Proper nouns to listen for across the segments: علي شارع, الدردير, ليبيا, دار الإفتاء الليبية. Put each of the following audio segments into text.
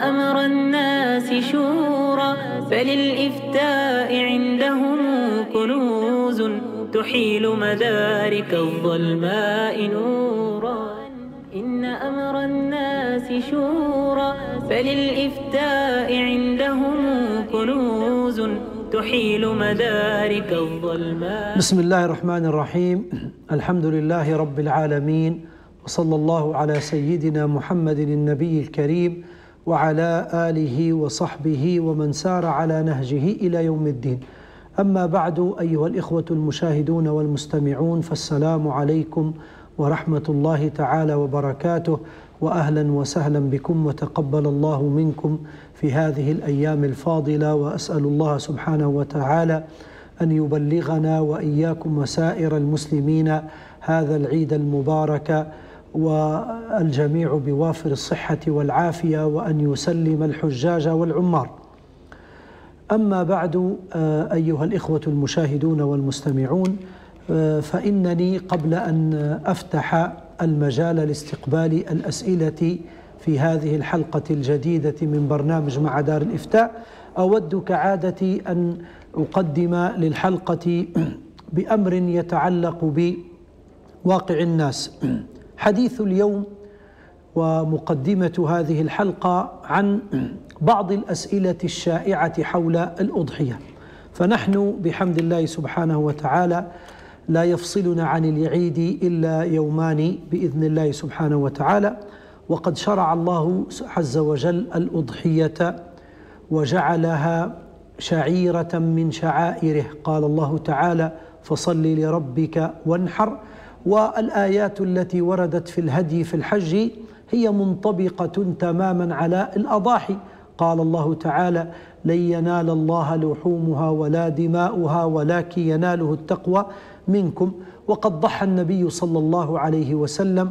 أمر الناس شورى فللإفتاء عندهم كنوز تحيل مدارك الظلماء نورا. إن أمر الناس شورى فللإفتاء عندهم كنوز تحيل مدارك الظلماء. بسم الله الرحمن الرحيم. الحمد لله رب العالمين، وصلى الله على سيدنا محمد النبي الكريم وعلى آله وصحبه ومن سار على نهجه إلى يوم الدين. أما بعد، أيها الإخوة المشاهدون والمستمعون، فالسلام عليكم ورحمة الله تعالى وبركاته، وأهلا وسهلا بكم، وتقبل الله منكم في هذه الأيام الفاضلة. وأسأل الله سبحانه وتعالى أن يبلغنا وإياكم وسائر المسلمين هذا العيد المبارك، والجميع بوافر الصحة والعافية، وأن يسلم الحجاج والعمار. أما بعد، أيها الإخوة المشاهدون والمستمعون، فإنني قبل أن أفتح المجال لاستقبال الأسئلة في هذه الحلقة الجديدة من برنامج مع دار الإفتاء، أود كعادتي أن أقدم للحلقة بأمر يتعلق بواقع الناس. حديث اليوم ومقدمة هذه الحلقة عن بعض الأسئلة الشائعة حول الأضحية، فنحن بحمد الله سبحانه وتعالى لا يفصلنا عن العيد إلا يومان بإذن الله سبحانه وتعالى، وقد شرع الله عز وجل الأضحية وجعلها شعيرة من شعائره. قال الله تعالى: فصل لربك وانحر. والآيات التي وردت في الهدي في الحج هي منطبقة تماما على الأضاحي. قال الله تعالى: لن ينال الله لحومها ولا دماؤها ولكن يناله التقوى منكم. وقد ضحى النبي صلى الله عليه وسلم،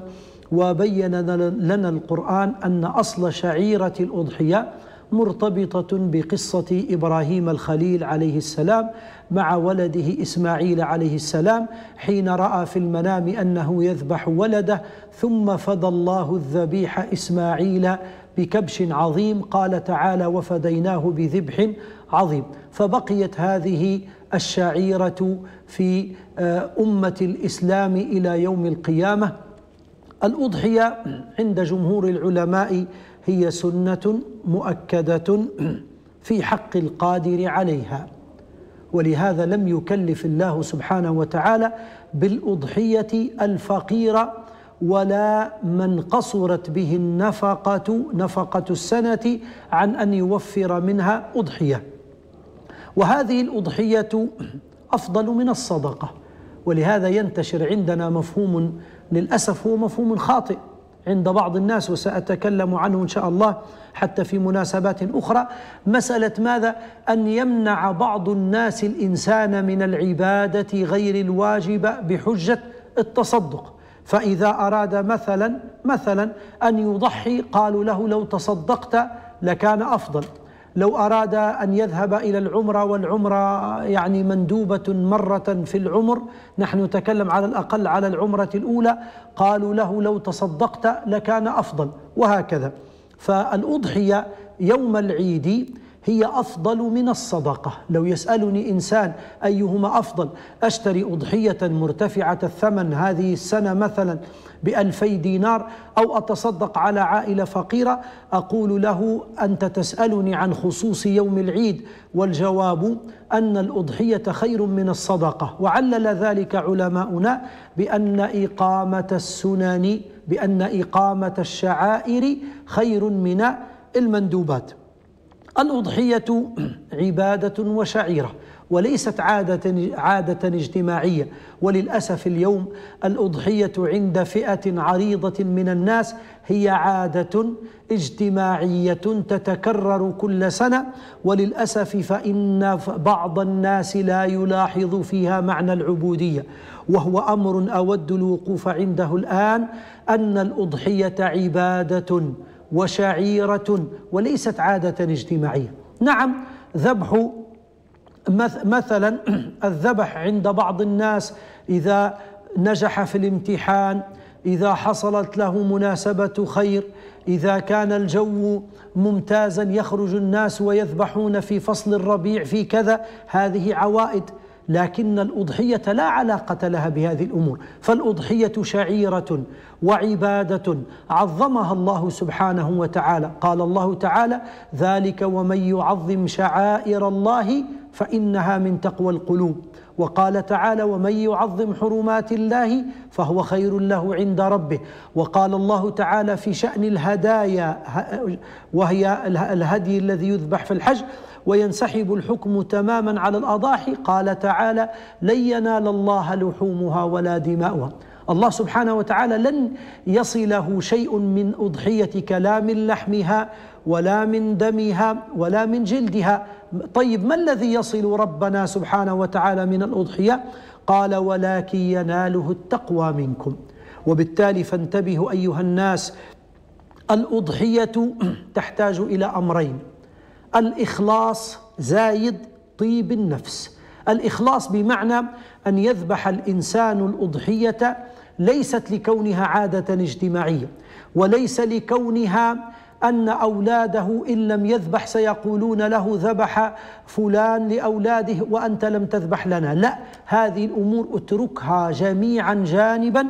وبين لنا القرآن أن أصل شعيرة الأضحية مرتبطة بقصة إبراهيم الخليل عليه السلام مع ولده إسماعيل عليه السلام، حين رأى في المنام أنه يذبح ولده، ثم فدى الله الذبيح إسماعيل بكبش عظيم. قال تعالى: وفديناه بذبح عظيم. فبقيت هذه الشعيرة في أمة الإسلام إلى يوم القيامة. الأضحية عند جمهور العلماء هي سنة مؤكدة في حق القادر عليها، ولهذا لم يكلف الله سبحانه وتعالى بالأضحية الفقير ولا من قصرت به النفقة، نفقة السنة، عن أن يوفر منها أضحية. وهذه الأضحية أفضل من الصدقة، ولهذا ينتشر عندنا مفهوم للأسف هو مفهوم خاطئ عند بعض الناس، وسأتكلم عنه إن شاء الله حتى في مناسبات أخرى. مسألة ماذا؟ أن يمنع بعض الناس الإنسان من العبادة غير الواجبة بحجة التصدق. فإذا أراد مثلا أن يضحي، قالوا له: لو تصدقت لكان أفضل. لو أراد أن يذهب إلى العمرة، والعمرة يعني مندوبة مرة في العمر، نحن نتكلم على الأقل على العمرة الأولى، قالوا له: لو تصدقت لكان أفضل، وهكذا. فالأضحية يوم العيد هي أفضل من الصدقة. لو يسألني إنسان أيهما أفضل، أشتري أضحية مرتفعة الثمن هذه السنة مثلا ب2000 دينار، أو أتصدق على عائلة فقيرة، أقول له: أنت تسألني عن خصوص يوم العيد، والجواب أن الأضحية خير من الصدقة. وعلل ذلك علماؤنا بأن إقامة الشعائر خير من المندوبات. الأضحية عبادة وشعيرة، وليست عادة اجتماعية. وللأسف اليوم الأضحية عند فئة عريضة من الناس هي عادة اجتماعية تتكرر كل سنة، وللأسف فإن بعض الناس لا يلاحظ فيها معنى العبودية، وهو أمر أود الوقوف عنده الآن. أن الأضحية عبادة وشعيرة وليست عادة اجتماعية. نعم، ذبح مثلا الذبح عند بعض الناس إذا نجح في الامتحان، إذا حصلت له مناسبة خير، إذا كان الجو ممتازا يخرج الناس ويذبحون في فصل الربيع في كذا، هذه عوائد. لكن الأضحية لا علاقة لها بهذه الأمور، فالأضحية شعيرة وعبادة عظمها الله سبحانه وتعالى. قال الله تعالى: ذلك ومن يعظم شعائر الله فإنها من تقوى القلوب. وقال تعالى: ومن يعظم حرمات الله فهو خير له عند ربه. وقال الله تعالى في شأن الهدايا، وهي الهدي الذي يذبح في الحج وينسحب الحكم تماما على الأضاحي، قال تعالى: لن ينال الله لحومها ولا دماؤها. الله سبحانه وتعالى لن يصله شيء من أضحيتك، لا من لحمها ولا من دمها ولا من جلدها. طيب، ما الذي يصل ربنا سبحانه وتعالى من الأضحية؟ قال: ولكن يناله التقوى منكم. وبالتالي فانتبهوا أيها الناس، الأضحية تحتاج إلى أمرين: الإخلاص زائد طيب النفس. الإخلاص بمعنى أن يذبح الإنسان الأضحية ليست لكونها عادة اجتماعية، وليس لكونها أن أولاده إن لم يذبح سيقولون له ذبح فلان لأولاده وأنت لم تذبح لنا. لا، هذه الأمور اتركها جميعا جانبا،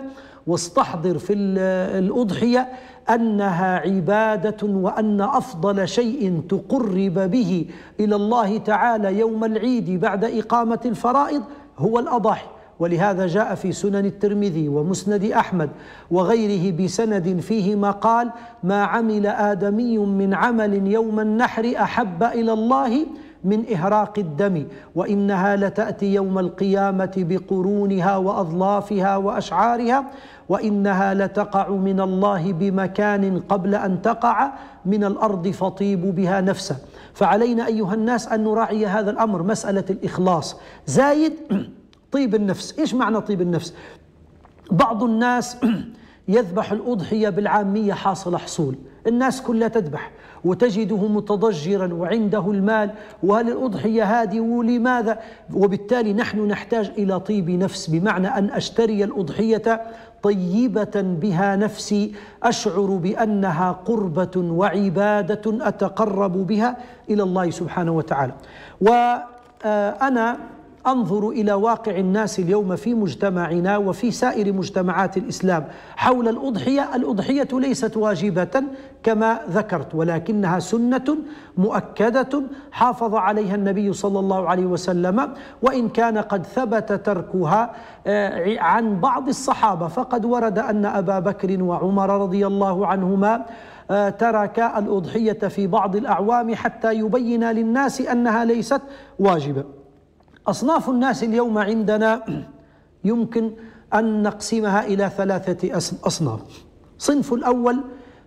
واستحضر في الأضحية أنها عبادة، وأن أفضل شيء تقرب به إلى الله تعالى يوم العيد بعد إقامة الفرائض هو الأضاحي. ولهذا جاء في سنن الترمذي ومسند أحمد وغيره بسند فيه ما قال: ما عمل آدمي من عمل يوم النحر أحب إلى الله من إهراق الدم، وإنها لتأتي يوم القيامة بقرونها وأظلافها وأشعارها، وإنها لتقع من الله بمكان قبل أن تقع من الأرض فطيب بها نفسه. فعلينا أيها الناس أن نراعي هذا الأمر، مسألة الإخلاص زايد طيب النفس. إيش معنى طيب النفس؟ بعض الناس يذبح الأضحية بالعامية حاصل حصول، الناس كلها تذبح، وتجده متضجرا وعنده المال، وهل الأضحية هذه ولماذا؟ وبالتالي نحن نحتاج إلى طيب نفس، بمعنى أن أشتري الأضحية طيبة بها نفسي، أشعر بأنها قربة وعبادة أتقرب بها إلى الله سبحانه وتعالى. وأنا أنظر إلى واقع الناس اليوم في مجتمعنا وفي سائر مجتمعات الإسلام حول الأضحية. الأضحية ليست واجبة كما ذكرت، ولكنها سنة مؤكدة حافظ عليها النبي صلى الله عليه وسلم، وإن كان قد ثبت تركها عن بعض الصحابة، فقد ورد أن أبا بكر وعمر رضي الله عنهما ترك الأضحية في بعض الأعوام حتى يبين للناس أنها ليست واجبة. أصناف الناس اليوم عندنا يمكن أن نقسمها إلى ثلاثة أصناف. صنف الأول: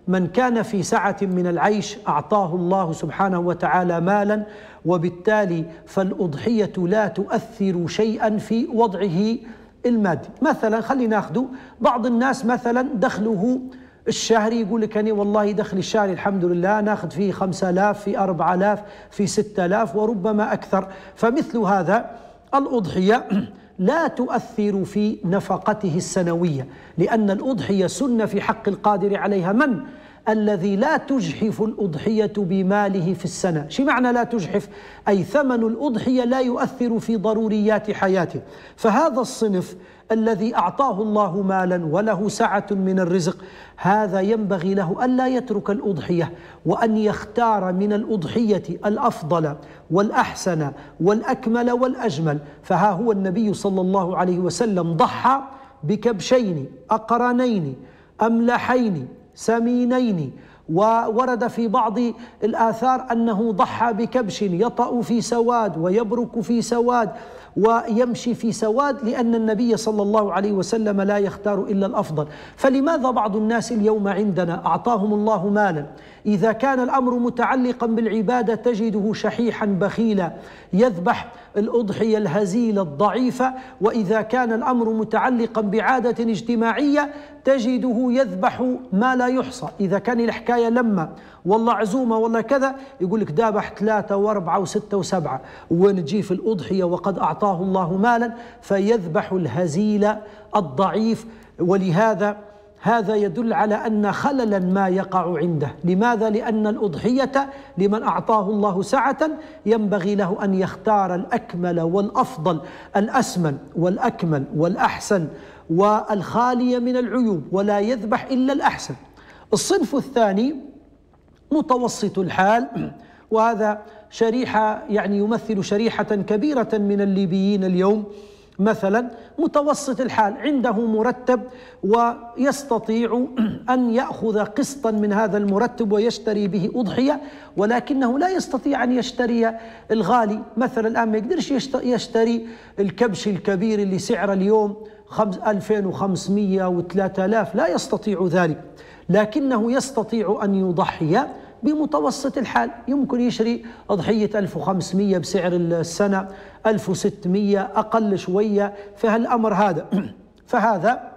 من كان في سعة من العيش أعطاه الله سبحانه وتعالى مالا، وبالتالي فالأضحية لا تؤثر شيئا في وضعه المادي. مثلا خلينا ناخذ بعض الناس، مثلا دخله الشهري يقول لك: أنا والله دخل الشهري الحمد لله ناخذ فيه 5000، في 4000، في 6000، وربما أكثر. فمثل هذا الأضحية لا تؤثر في نفقته السنوية، لأن الأضحية سنة في حق القادر عليها. من الذي لا تجحف الأضحية بماله في السنة؟ شو معنى لا تجحف؟ أي ثمن الأضحية لا يؤثر في ضروريات حياته. فهذا الصنف الذي أعطاه الله مالا وله سعة من الرزق، هذا ينبغي له ألا يترك الأضحية، وأن يختار من الأضحية الأفضل والأحسن والأكمل والأجمل. فها هو النبي صلى الله عليه وسلم ضحى بكبشين أقرنين أملحين سمينين، وورد في بعض الآثار أنه ضحى بكبش يطأ في سواد ويبرك في سواد ويمشي في سواد، لأن النبي صلى الله عليه وسلم لا يختار إلا الأفضل. فلماذا بعض الناس اليوم عندنا أعطاهم الله مالا، إذا كان الأمر متعلقا بالعبادة تجده شحيحا بخيلا، يذبح الأضحية الهزيلة الضعيفة، وإذا كان الأمر متعلقا بعادة اجتماعية تجده يذبح ما لا يحصى. إذا كان الحكاية لما والله عزومة والله كذا، يقول لك ذبح 3 و4 و6 و7، ونجي في الأضحية وقد أعطاه الله مالا فيذبح الهزيلة الضعيف. ولهذا هذا يدل على أن خللا ما يقع عنده. لماذا؟ لأن الأضحية لمن أعطاه الله سعة ينبغي له أن يختار الأكمل والأفضل، الأسمن والأكمل والأحسن والخالي من العيوب، ولا يذبح إلا الأحسن. الصنف الثاني متوسط الحال، وهذا شريحة يعني يمثل شريحة كبيرة من الليبيين اليوم. مثلا متوسط الحال عنده مرتب ويستطيع أن يأخذ قسطا من هذا المرتب ويشتري به أضحية، ولكنه لا يستطيع أن يشتري الغالي. مثلا الآن ما يقدرش يشتري الكبش الكبير اللي سعره اليوم 2500 و3000، لا يستطيع ذلك، لكنه يستطيع أن يضحي بمتوسط الحال. يمكن يشري أضحية 1500 بسعر السنة، 1600 أقل شوية في هالأمر هذا. فهذا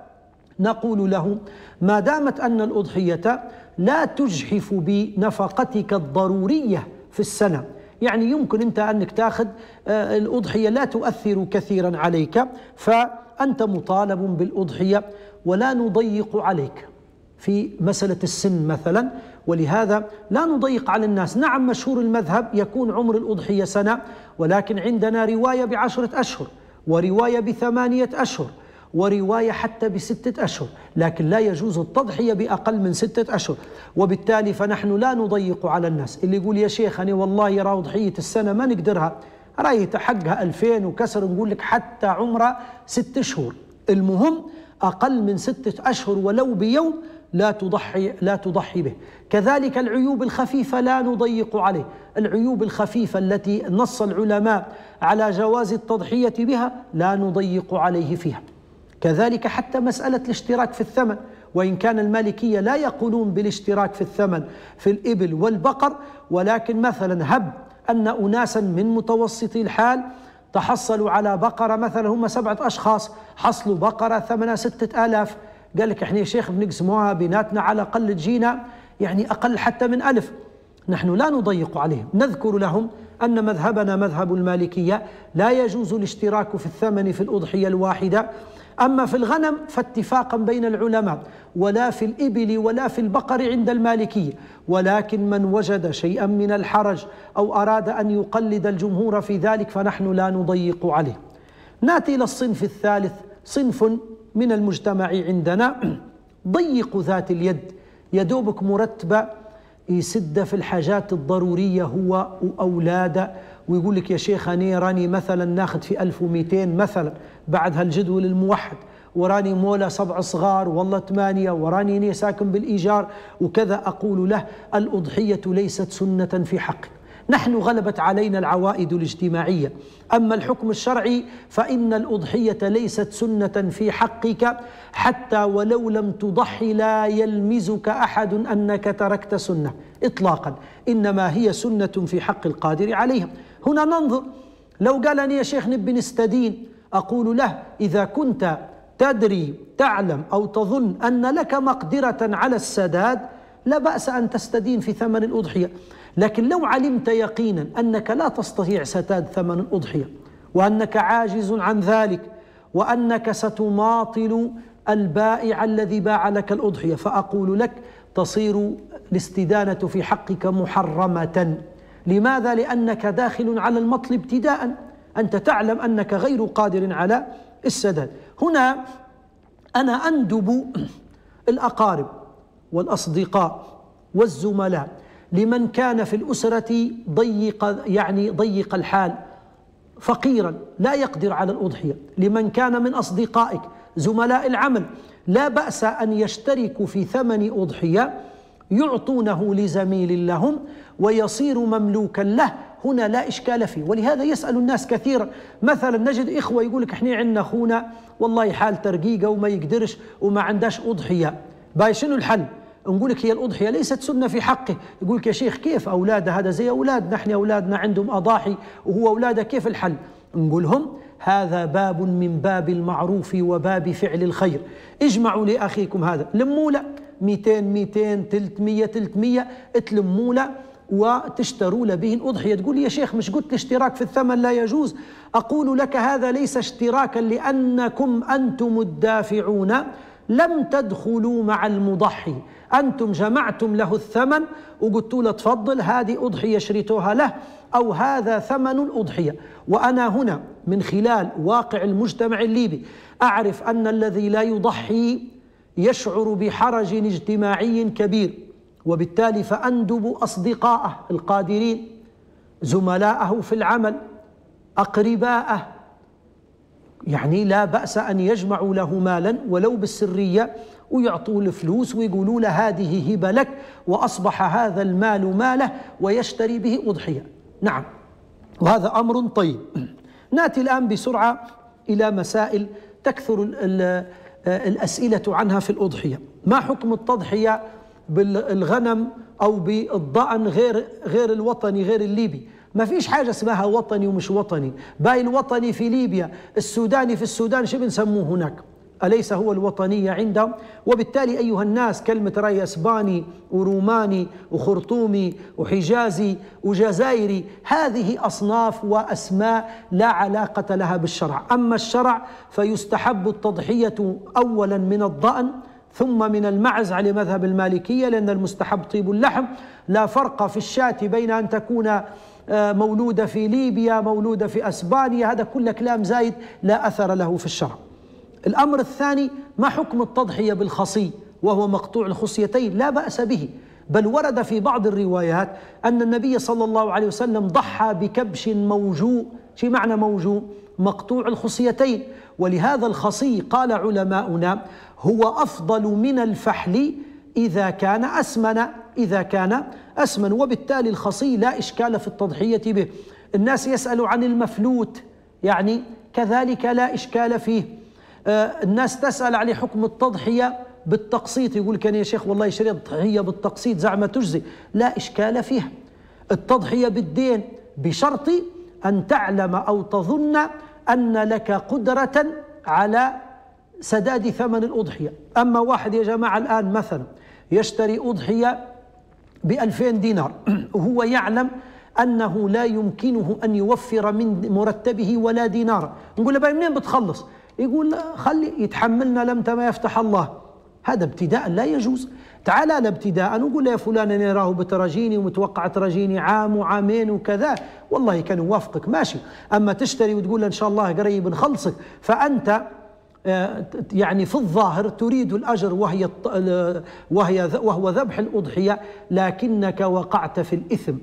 نقول له ما دامت أن الأضحية لا تجحف بنفقتك الضرورية في السنة، يعني يمكن أنت أنك تأخذ الأضحية لا تؤثر كثيرا عليك، فأنت مطالب بالأضحية، ولا نضيق عليك في مسألة السن مثلا، ولهذا لا نضيق على الناس. نعم مشهور المذهب يكون عمر الأضحية سنة، ولكن عندنا رواية ب10 أشهر، ورواية ب8 أشهر، ورواية حتى ب6 أشهر، لكن لا يجوز التضحية بأقل من 6 أشهر. وبالتالي فنحن لا نضيق على الناس. اللي يقول يا شيخ أنا والله يرى أضحية السنة ما نقدرها، رأيت حقها 2000 وكسر، نقول لك حتى عمره 6 شهور، المهم أقل من 6 أشهر ولو بيوم لا تضحي به. كذلك العيوب الخفيفة لا نضيق عليه. العيوب الخفيفة التي نص العلماء على جواز التضحية بها لا نضيق عليه فيها. كذلك حتى مسألة الاشتراك في الثمن، وإن كان المالكية لا يقولون بالاشتراك في الثمن في الإبل والبقر، ولكن مثلا هب أن أناسا من متوسطي الحال تحصلوا على بقرة، مثلا هم 7 أشخاص، حصلوا بقرة ثمنها 6,000، قال لك احنا يا شيخ بنقسموها بيناتنا على الاقل تجينا يعني اقل حتى من 1000. نحن لا نضيق عليهم، نذكر لهم ان مذهبنا مذهب المالكيه لا يجوز الاشتراك في الثمن في الاضحيه الواحده. اما في الغنم فاتفاقا بين العلماء، ولا في الابل ولا في البقر عند المالكيه، ولكن من وجد شيئا من الحرج او اراد ان يقلد الجمهور في ذلك فنحن لا نضيق عليه. ناتي الى الصنف الثالث، صنف من المجتمع عندنا ضيق ذات اليد، يدوبك مرتبة يسد في الحاجات الضرورية هو وأولاده، ويقول لك يا شيخ أنا راني مثلا ناخذ في 1200 مثلا بعد هالجدول الموحد، وراني مولى 7 صغار والله 8، وراني أنا ساكن بالإيجار وكذا. أقول له الأضحية ليست سنة في حقك، نحن غلبت علينا العوائد الاجتماعية، أما الحكم الشرعي فإن الأضحية ليست سنة في حقك، حتى ولو لم تضحي لا يلمزك أحد أنك تركت سنة إطلاقا، إنما هي سنة في حق القادر عليها. هنا ننظر، لو قال لي يا شيخ نبي نستدين، أقول له إذا كنت تدري تعلم أو تظن أن لك مقدرة على السداد لا بأس أن تستدين في ثمن الأضحية، لكن لو علمت يقينا أنك لا تستطيع سداد ثمن الأضحية، وأنك عاجز عن ذلك، وأنك ستماطل البائع الذي باع لك الأضحية، فأقول لك تصير الاستدانة في حقك محرمة. لماذا؟ لأنك داخل على المطل ابتداء، أنت تعلم أنك غير قادر على السداد. هنا أنا أندب الأقارب والأصدقاء والزملاء لمن كان في الأسرة ضيق الحال، فقيرا لا يقدر على الأضحية، لمن كان من أصدقائك زملاء العمل لا بأس أن يشتركوا في ثمن أضحية يعطونه لزميل لهم ويصير مملوكا له، هنا لا إشكال فيه. ولهذا يسأل الناس كثيرا، مثلا نجد إخوة يقول لك احنا عندنا أخونا والله حال ترقيقة وما يقدرش وما عندهاش أضحية، باي شنو الحل؟ نقول لك هي الأضحية ليست سنة في حقه. يقول لك يا شيخ كيف أولاده هذا زي أولادنا، نحن أولادنا عندهم أضاحي وهو أولاده، كيف الحل؟ نقول لهم هذا باب من باب المعروف وباب فعل الخير، اجمعوا لأخيكم هذا، لموله 200 300 تلموله وتشتروا له به الأضحية. تقول لي يا شيخ مش قلت الاشتراك في الثمن لا يجوز؟ أقول لك هذا ليس اشتراكا لأنكم أنتم الدافعون، لم تدخلوا مع المضحي، أنتم جمعتم له الثمن وقلتوا له تفضل هذه أضحية شريتوها له أو هذا ثمن الأضحية. وأنا هنا من خلال واقع المجتمع الليبي أعرف أن الذي لا يضحي يشعر بحرج اجتماعي كبير، وبالتالي فأندب أصدقائه القادرين، زملائه في العمل، أقربائه، يعني لا بأس أن يجمعوا له مالا ولو بالسرية ويعطوه الفلوس ويقولوا له هذه هبة لك، وأصبح هذا المال ماله ويشتري به أضحية. نعم، وهذا أمر طيب. نأتي الآن بسرعة إلى مسائل تكثر الأسئلة عنها في الأضحية. ما حكم التضحية بالغنم أو بالضأن غير الوطني غير الليبي؟ ما فيش حاجة اسمها وطني ومش وطني. باي الوطني في ليبيا، السوداني في السودان شو بنسموه هناك؟ أليس هو الوطنية عندهم؟ وبالتالي أيها الناس كلمة راي أسباني وروماني وخرطومي وحجازي وجزائري هذه أصناف وأسماء لا علاقة لها بالشرع. أما الشرع فيستحب التضحية أولا من الضأن ثم من المعز على مذهب المالكية، لأن المستحب طيب اللحم. لا فرق في الشاة بين أن تكون مولودة في ليبيا مولودة في أسبانيا، هذا كله كلام زايد لا أثر له في الشرع. الأمر الثاني، ما حكم التضحية بالخصي وهو مقطوع الخصيتين؟ لا بأس به، بل ورد في بعض الروايات أن النبي صلى الله عليه وسلم ضحى بكبش موجوء. شو معنى موجوء؟ مقطوع الخصيتين. ولهذا الخصي قال علماؤنا هو أفضل من الفحل إذا كان أسمن، وبالتالي الخصي لا إشكال في التضحية به. الناس يسألوا عن المفلوت، يعني كذلك لا إشكال فيه. الناس تسأل على حكم التضحية بالتقسيط، يقول كان يا شيخ والله شريط التضحية بالتقسيط زعما تجزي، لا إشكال فيها. التضحية بالدين بشرط أن تعلم أو تظن أن لك قدرة على سداد ثمن الأضحية. أما واحد يا جماعة الآن مثلا يشتري أضحية ب2000 دينار وهو يعلم أنه لا يمكنه أن يوفر من مرتبه ولا دينار، نقول له منين بتخلص؟ يقول خلي يتحملنا لمتى ما يفتح الله. هذا ابتداء لا يجوز. تعال أنا ابتداء وقول يا فلان أنا راه بتراجيني ومتوقع تراجيني عام وعامين وكذا، والله كان يوافقك ماشي. أما تشتري وتقول له إن شاء الله قريب نخلصك، فأنت يعني في الظاهر تريد الأجر وهو ذبح الأضحية، لكنك وقعت في الإثم،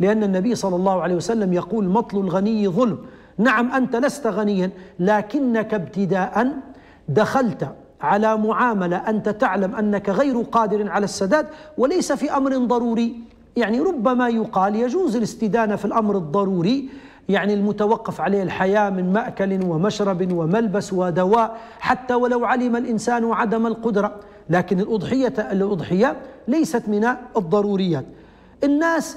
لأن النبي صلى الله عليه وسلم يقول مطل الغني ظلم. نعم أنت لست غنيا، لكنك ابتداء دخلت على معاملة أنت تعلم أنك غير قادر على السداد، وليس في أمر ضروري. يعني ربما يقال يجوز الاستدانة في الأمر الضروري، يعني المتوقف عليه الحياة من مأكل ومشرب وملبس ودواء، حتى ولو علم الإنسان عدم القدرة، لكن الأضحية ليست من الضروريات. الناس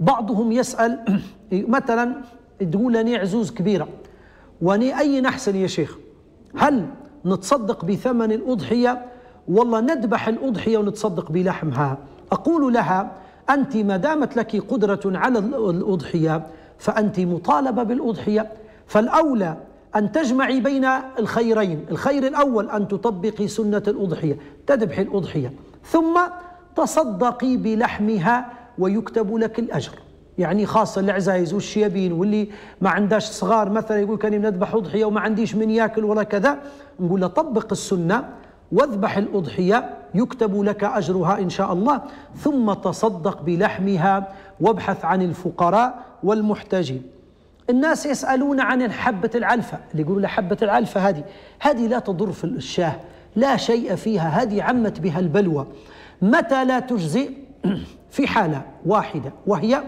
بعضهم يسأل مثلا تقول لي عزوز كبيرة واني أي نحسن يا شيخ، هل نتصدق بثمن الأضحية؟ والله نذبح الأضحية ونتصدق بلحمها. أقول لها أنت ما دامت لك قدرة على الأضحية فأنت مطالبة بالأضحية، فالأولى أن تجمعي بين الخيرين. الخير الأول أن تطبقي سنة الأضحية، تذبحي الأضحية ثم تصدقي بلحمها ويكتب لك الأجر. يعني خاصة العزايز والشيابين واللي ما عندهاش صغار مثلا، يقول كاني بنذبح أضحية وما عنديش من ياكل ولا كذا، نقول له طبق السنة واذبح الأضحية يكتب لك أجرها إن شاء الله، ثم تصدق بلحمها وابحث عن الفقراء والمحتاجين. الناس يسألون عن حبة العلفة، اللي يقولوا حبة العلفة هذه لا تضر في الشاه، لا شيء فيها، هذه عمت بها البلوى. متى لا تجزئ؟ في حالة واحدة، وهي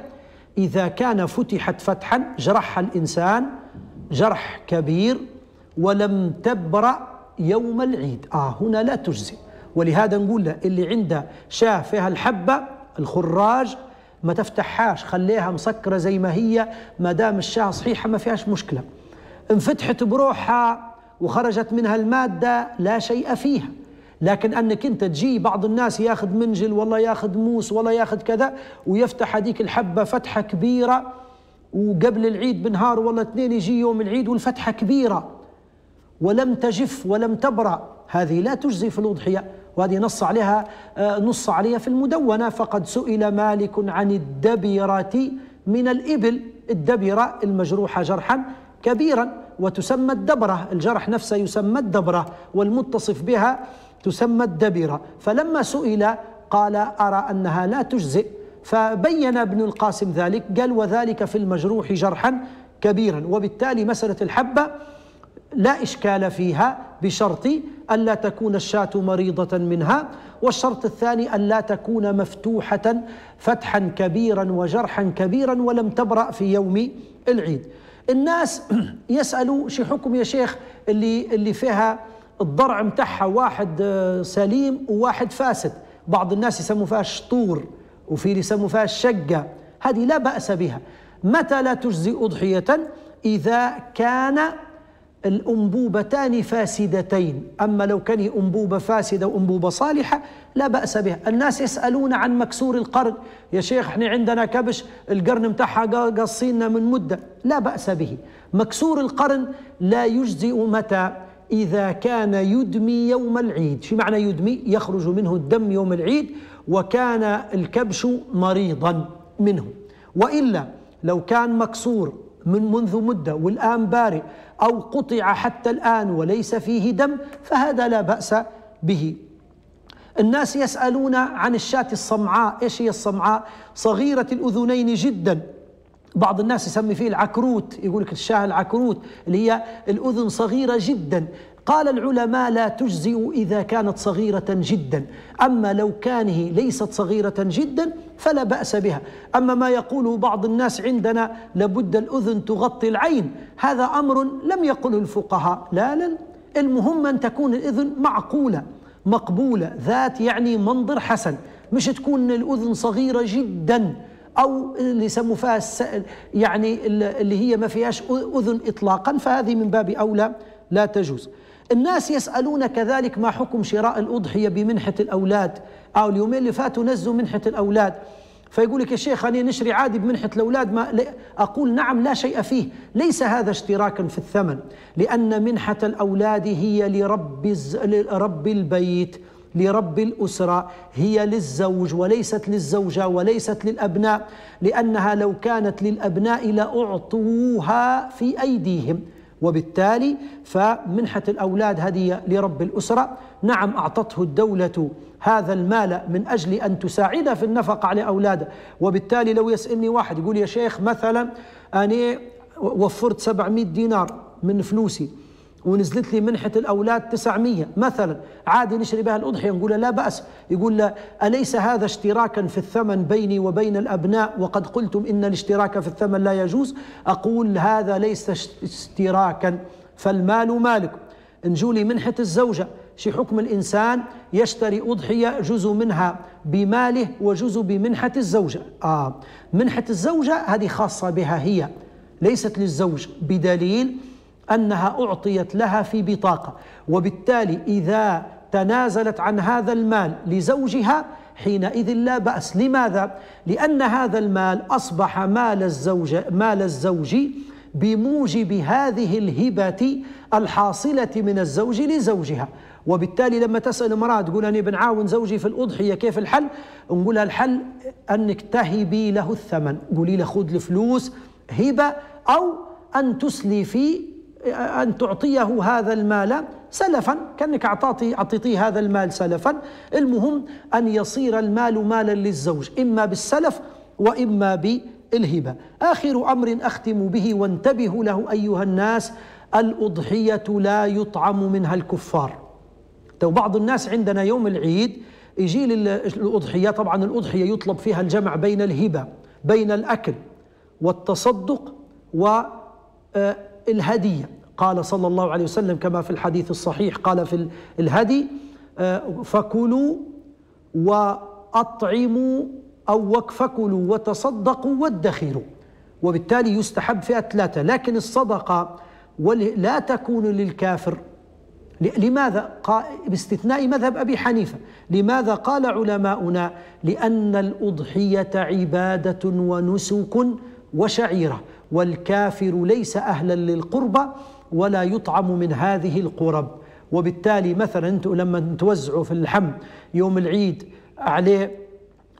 إذا كان فتحت فتحا جرحها الإنسان جرح كبير ولم تبرأ يوم العيد، هنا لا تجزئ. ولهذا نقول له اللي عنده شاه فيها الحبة الخراج ما تفتحهاش، خليها مسكرة زي ما هي، ما دام الشاه صحيحة ما فيهاش مشكلة. انفتحت بروحها وخرجت منها المادة لا شيء فيها، لكن أنك أنت تجي بعض الناس ياخذ منجل والله ياخذ موس والله ياخذ كذا ويفتح هذيك الحبة فتحة كبيرة، وقبل العيد بنهار والله اثنين يجي يوم العيد والفتحة كبيرة ولم تجف ولم تبرأ، هذه لا تجزي في الأضحية، وهذه نص عليها في المدونة. فقد سئل مالك عن الدبرة من الإبل، الدبرة المجروحة جرحا كبيرا، وتسمى الدبرة، الجرح نفسه يسمى الدبرة والمتصف بها تسمى الدبرة. فلما سئل قال أرى أنها لا تجزئ، فبين ابن القاسم ذلك، قال وذلك في المجروح جرحا كبيرا. وبالتالي مسألة الحبة لا إشكال فيها بشرط ألا تكون الشاة مريضة منها، والشرط الثاني ألا تكون مفتوحة فتحا كبيرا وجرحا كبيرا ولم تبرأ في يوم العيد. الناس يسألوا شي حكم يا شيخ اللي فيها الضرع متاعها واحد سليم وواحد فاسد، بعض الناس يسموا فيها الشطور وفي اللي يسموا فيها الشقة، هذه لا بأس بها. متى لا تجزئ أضحية؟ إذا كان الأنبوبتان فاسدتين، أما لو كان أنبوبة فاسدة وأنبوبة صالحة لا بأس بها. الناس يسألون عن مكسور القرن، يا شيخ احنا عندنا كبش القرن متاعها قاصينا من مدة، لا بأس به. مكسور القرن لا يجزئ متى؟ إذا كان يدمي يوم العيد. شو معنى يدمي؟ يخرج منه الدم يوم العيد، وكان الكبش مريضا منه. وإلا لو كان مكسور منذ مدة والآن بارئ، أو قطع حتى الآن وليس فيه دم، فهذا لا بأس به. الناس يسألون عن الشاة الصمعاء. إيش هي الصمعاء؟ صغيرة الأذنين جدا، بعض الناس يسمي فيه العكروت، يقول لك الشاة العكروت اللي هي الأذن صغيرة جدا. قال العلماء لا تجزئ إذا كانت صغيرة جدا، أما لو كانه ليست صغيرة جدا فلا بأس بها. أما ما يقوله بعض الناس عندنا لابد الأذن تغطي العين، هذا أمر لم يقله الفقهاء، لا لا، المهم أن تكون الأذن معقولة مقبولة، ذات يعني منظر حسن، مش تكون الأذن صغيرة جدا، أو اللي يسموا فيها يعني اللي هي ما فيهاش أذن إطلاقا، فهذه من باب أولى لا تجوز. الناس يسألون كذلك ما حكم شراء الأضحية بمنحة الأولاد، أو اليومين اللي فاتوا نزلوا منحة الأولاد، فيقول لك يا شيخ خلينا نشري عادي بمنحة الأولاد، ما أقول نعم لا شيء فيه، ليس هذا اشتراكا في الثمن، لأن منحة الأولاد هي لرب البيت، لرب الأسرة، هي للزوج وليست للزوجة وليست للأبناء، لأنها لو كانت للأبناء لأعطوها في أيديهم، وبالتالي فمنحة الأولاد هدية لرب الأسرة. نعم أعطته الدولة هذا المال من أجل أن تساعده في النفقة على أولاده. وبالتالي لو يسألني واحد يقول يا شيخ مثلا أنا وفرت 700 دينار من فلوسي ونزلت لي منحة الأولاد 900 مثلا، عادي نشري بها الأضحية؟ نقول لا بأس. يقول لا، أليس هذا اشتراكا في الثمن بيني وبين الأبناء، وقد قلتم إن الاشتراك في الثمن لا يجوز؟ أقول هذا ليس اشتراكا، فالمال مالك. نجولي منحة الزوجة، شي حكم الإنسان يشتري أضحية جزء منها بماله وجزء بمنحة الزوجة؟ منحة الزوجة هذه خاصة بها هي، ليست للزوج، بدليل أنها أعطيت لها في بطاقة، وبالتالي إذا تنازلت عن هذا المال لزوجها حينئذ لا بأس. لماذا؟ لأن هذا المال أصبح مال الزوج بموجب هذه الهبة الحاصلة من الزوج لزوجها. وبالتالي لما تسأل امرأة تقول أنا بنعاون زوجي في الأضحية كيف الحل؟ نقولها الحل أنك تهبي له الثمن، قولي له خذ الفلوس هبة، أو أن تسلفي، أن تعطيه هذا المال سلفا، كأنك أعطيتيه هذا المال سلفا. المهم أن يصير المال مالا للزوج، إما بالسلف وإما بالهبة. آخر أمر أختم به، وانتبهوا له أيها الناس، الأضحية لا يطعم منها الكفار. تو بعض الناس عندنا يوم العيد يجي للأضحية، طبعا الأضحية يطلب فيها الجمع بين الهبة، بين الأكل والتصدق و الهدية. قال صلى الله عليه وسلم كما في الحديث الصحيح، قال في الهدي فكلوا وأطعموا، أو فكلوا وتصدقوا وادخروا. وبالتالي يستحب فيها ثلاثة، لكن الصدقة لا تكون للكافر. لماذا؟ باستثناء مذهب أبي حنيفة. لماذا؟ قال علماؤنا لأن الأضحية عبادة ونسك وشعيرة، والكافر ليس أهلا للقربة ولا يطعم من هذه القرب، وبالتالي مثلا انتم لما توزعوا في اللحم يوم العيد عليه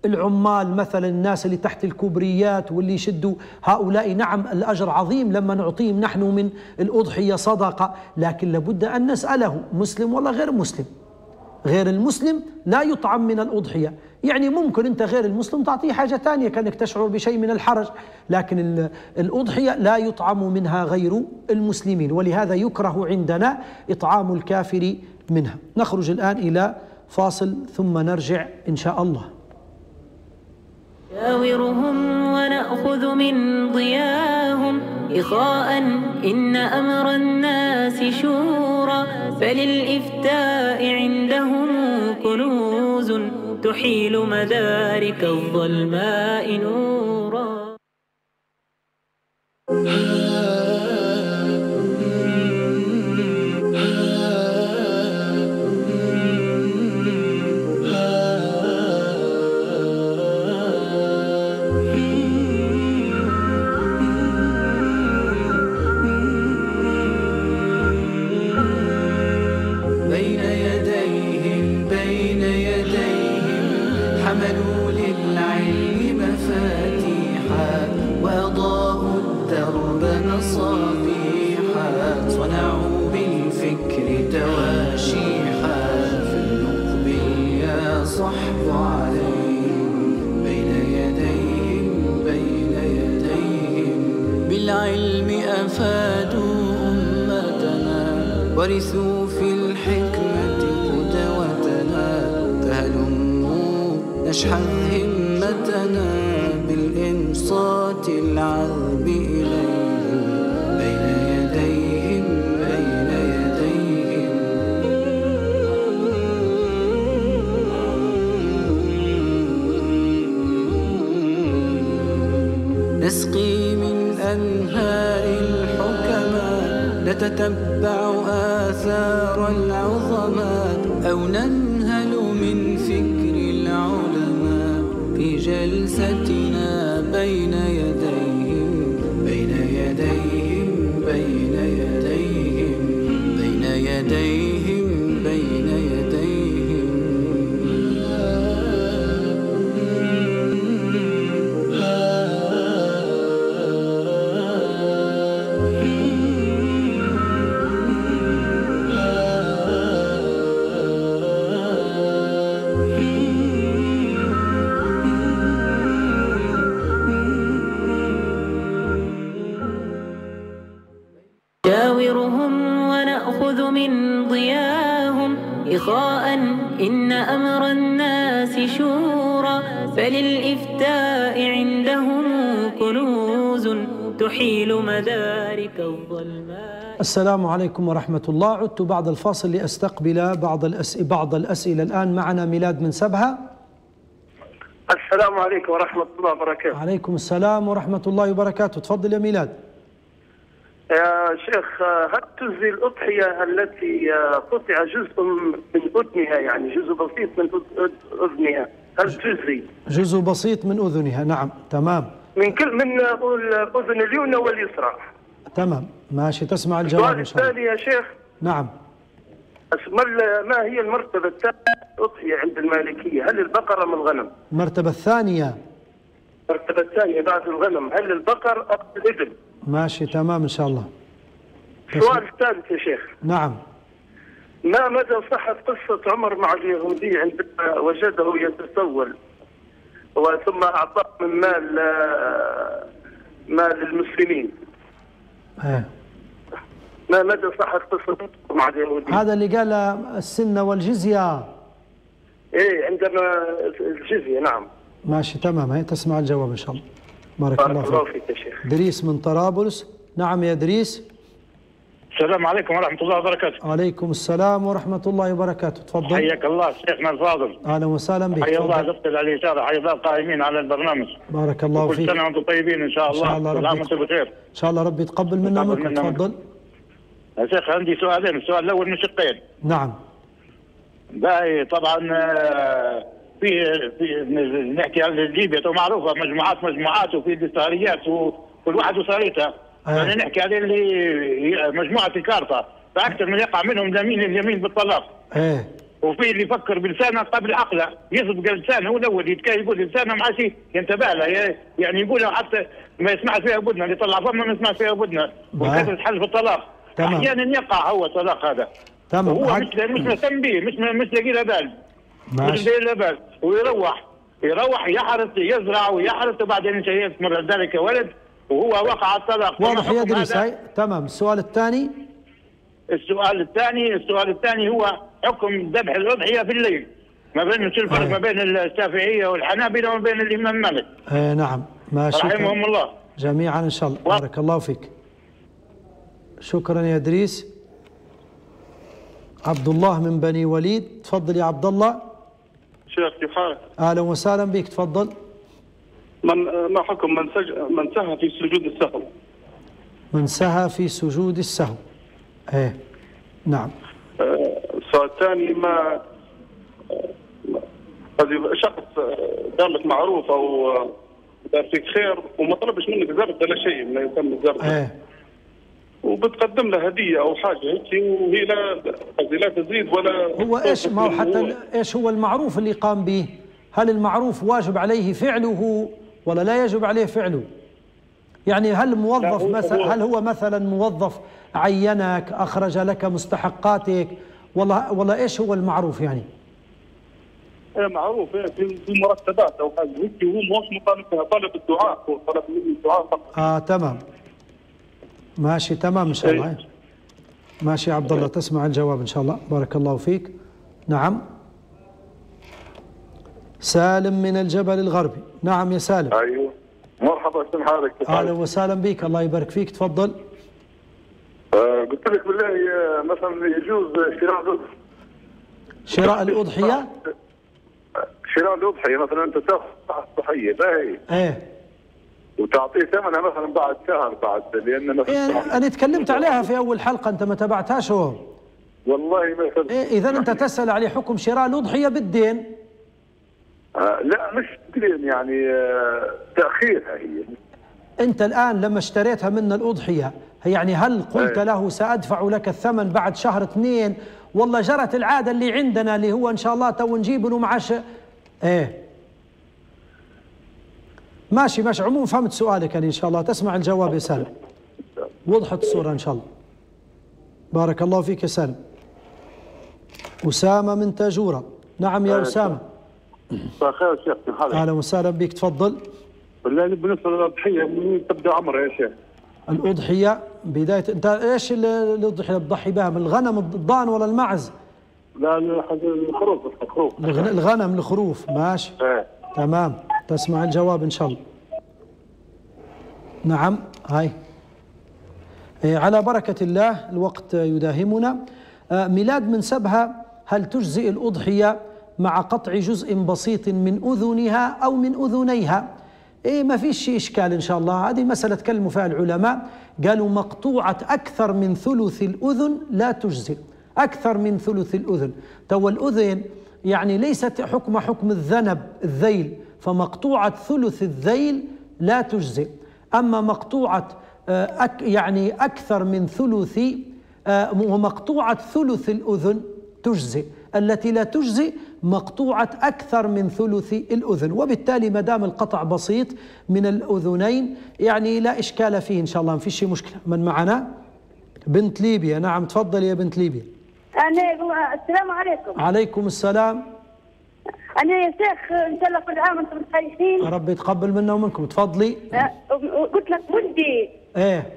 العمال مثلا، الناس اللي تحت الكوبريات واللي يشدوا هؤلاء، نعم الأجر عظيم لما نعطيهم نحن من الأضحية صدقة، لكن لابد أن نسأله مسلم ولا غير مسلم. غير المسلم لا يطعم من الأضحية، يعني ممكن أنت غير المسلم تعطيه حاجة ثانية كأنك تشعر بشيء من الحرج، لكن الأضحية لا يطعم منها غير المسلمين، ولهذا يكره عندنا إطعام الكافر منها. نخرج الآن إلى فاصل ثم نرجع إن شاء الله. نجاورهم ونأخذ من ضياهم إخاء، إن أمر الناس شورى، فللإفتاء عندهم كنوز تحيل مدارك الظلماء نورا. ورثوا في الحكمة قدوتنا، فهلموا نشحن همتنا بالإنصات العذب إليهم بين يديهم بين يديهم. نسقي من أنهار الحكماء، نتتبع آثار العظماء، أو ننهل من فكر العلماء في جلستنا بين يديهم بين يديهم بين يديهم بين يديهم بين يديهم. إن أمر الناس شورى، فللإفتاء عندهم كنوز تحيل مدارك الظلماء. السلام عليكم ورحمة الله. عدت بعد الفاصل لأستقبل بعض الأسئلة. الآن معنا ميلاد من سبها. السلام عليكم ورحمة الله وبركاته. عليكم السلام ورحمة الله وبركاته. تفضل يا ميلاد. يا شيخ، هل تجزي الأضحية التي قطع جزء من أذنها، يعني جزء بسيط من أذنها، هل تجزي؟ جزء بسيط من أذنها، نعم، تمام. من الأذن اليمنى واليسرى. تمام، ماشي، تسمع الجواب إن شاء الله. السؤال الثاني يا شيخ. نعم. ما هي المرتبة الثانية للأضحية عند المالكية؟ هل البقر أم الغنم؟ المرتبة الثانية. المرتبة الثانية بعد الغنم، هل البقر أم الإبل؟ ماشي، تمام إن شاء الله. السؤال الثالث يا شيخ. نعم. ما مدى صحة قصة عمر مع اليهودي عندما وجده يتسول وثم أعطاه من مال المسلمين؟ إيه. ما مدى صحة قصة مع اليهودي؟ هذا اللي قال السنة والجزية. إيه، عندما الجزية، نعم. ماشي، تمام، هي تسمع الجواب إن شاء الله. بارك الله فيك يا شيخ. دريس من طرابلس. نعم يا دريس. السلام عليكم ورحمة الله وبركاته. وعليكم السلام ورحمة الله وبركاته، تفضل. حياك الله شيخنا الفاضل. أهلا وسهلا بك. حيا الله الأستاذ علي شارع، حيا الله القائمين على البرنامج. بارك الله فيك. كل سنة وأنتم طيبين إن شاء الله. إن شاء الله ربي بخير. إن شاء الله ربي يتقبل منا منك. تفضل. يا شيخ عندي سؤالين، السؤال الأول من شقين. نعم. باهي طبعا في نحكي عن ليبيا معروفه مجموعات وفي دستاريات وكل واحد وصاريتها. انا نحكي على اللي مجموعه الكارثه فاكثر من يقع منهم لمين اليمين بالطلاق. ايه وفي اللي يفكر بلسانه قبل عقله، يسبق لسانه هو الاول، يقول لسانه ما عادش ينتبه له، يعني يقولها حتى ما يسمعش فيها بدنا، اللي طلع فمه ما يسمعش فيها بدنا، وكثرة حل في الطلاق. تمام. احيانا يقع هو الطلاق هذا. تمام. هو مش مهتم به، مش لاقي له بال. مش لاقي له بال، ويروح يحرث يزرع ويحرث، وبعدين انتهيت مرة ذلك ولد وهو وقع الطلاق. واضح يدرس. تمام. السؤال الثاني. السؤال الثاني هو حكم ذبح الأضحية في الليل. ما بين شو الفرق ما بين الشافعية والحنابلة وما بين الإمام مالك؟ نعم. ماشي. رحمهم الله جميعا إن شاء الله. بارك الله فيك. شكرا يا إدريس. عبد الله من بني وليد، تفضل يا عبد الله. شيخ كيف حالك؟ أهلا وسهلا بك، تفضل. ما حكم من سهى في سجود السهو؟ من سهى في سجود السهو. ايه نعم. السؤال الثاني، ما شخص دارلك معروف او دار فيك خير وما طلبش منك زرد ولا شيء ما يسمى الزرد. ايه وبتقدم له هديه او حاجه هيك وهي لا تزيد ولا هو ايش، ما هو حتى ايش هو المعروف اللي قام به؟ هل المعروف واجب عليه فعله ولا لا يجب عليه فعله؟ يعني هل موظف مثلا، هل هو مثلا موظف عينك اخرج لك مستحقاتك ولا ايش هو المعروف يعني؟ ايه معروف، ايه في مرتبات او حاجه هيك، هو مش مطالب، طالب الدعاء، هو طلب مني الدعاء فقط. تمام ماشي. تمام ان شاء الله. ماشي يا عبد الله، تسمع الجواب ان شاء الله. بارك الله فيك. نعم. سالم من الجبل الغربي. نعم يا سالم. ايوه مرحبا، شلون حالك؟ اهلا وسهلا بك، الله يبارك فيك، تفضل. قلت لك بالله مثلا يجوز شراء الأضحية؟ شراء الأضحية مثلا، أنت تاخذ ضحية باهي إيه وتعطيه ثمنها مثلا بعد شهر، بعد لأن مثلا إيه أنا تكلمت عليها في أول حلقة، أنت ما تبعتهاش هو. والله ما تبعتها. إيه إذا أنت تسأل على حكم شراء الأضحية بالدين. لا مش بالدين، يعني تأخيرها هي. أنت الآن لما اشتريتها منا الأضحية، يعني هل قلت له سأدفع لك الثمن بعد شهر اثنين، والله جرت العادة اللي عندنا اللي هو إن شاء الله تو نجيب له معاش؟ إيه ماشي ماشي. عموما فهمت سؤالك يعني إن شاء الله، تسمع الجواب يا سالم، وضحت الصورة إن شاء الله. بارك الله فيك يا سالم. أسامة من تاجورة. نعم يا أسامة. مساء الخير شيخ، كيف حالك؟ أهلا وسهلا بك، تفضل. والله بالنسبة للأضحية من تبدأ عمرها يا شيخ؟ الأضحية بداية، أنت إيش الأضحية تضحي بها؟ من الغنم الضان ولا المعز؟ لا الخروف. الغنم، الخروف. ماشي تمام، تسمع الجواب إن شاء الله. نعم. هاي على بركة الله الوقت يداهمنا. ميلاد من سبها، هل تجزئ الأضحية مع قطع جزء بسيط من أذنها أو من أذنيها؟ إيه ما فيش إشكال إن شاء الله، هذه مسألة تكلموا فيها العلماء، قالوا مقطوعة أكثر من ثلث الأذن لا تجزئ، أكثر من ثلث الأذن، تو الأذن يعني ليست حكم الذنب الذيل، فمقطوعة ثلث الذيل لا تجزئ، أما مقطوعة يعني أكثر من ثلث، ومقطوعة ثلث الأذن تجزئ، التي لا تجزئ مقطوعة أكثر من ثلث الأذن، وبالتالي ما دام القطع بسيط من الأذنين يعني لا إشكال فيه إن شاء الله، ما فيش شي مشكلة. من معنا؟ بنت ليبيا. نعم تفضلي يا بنت ليبيا. السلام عليكم. عليكم السلام. أنا يا شيخ إن شاء الله كل عام وأنتم متخيفين. ربي يتقبل منا ومنكم، تفضلي. قلت لك ولدي. إيه.